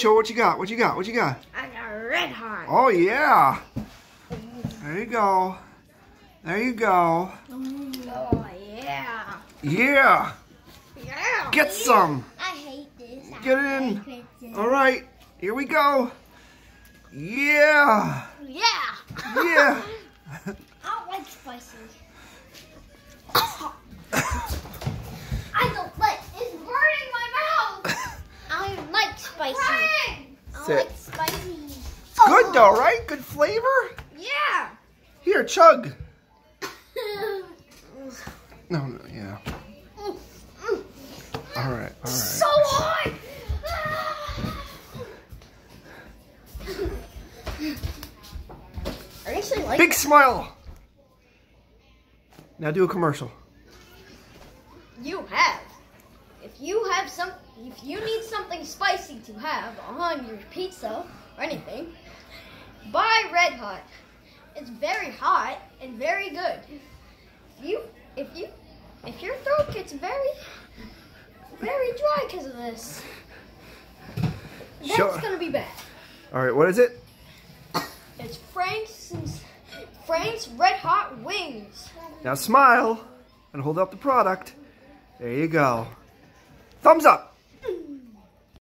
show what you got. What you got? What you got? I got Red Hot. Oh, yeah. There you go. There you go. Oh, yeah. Yeah. Yeah. Get some. I hate this. Get in. All right. Here we go. Yeah. Yeah. Yeah. I don't like spicy. I don't like. It's burning my mouth. I don't like spicy. I don't like spicy. It's good though, right? Good flavor? Yeah. Here, chug. No, no, yeah. All right, all right. So hard. I actually like big smile. Now do a commercial. You have. If you need something spicy to have on your pizza or anything, buy Red Hot. It's very hot and very good. If your throat gets very dry because of this, that's gonna be bad. All right, what is it? It's Frank's Red Hot Wings. Now smile and hold up the product. There you go. Thumbs up.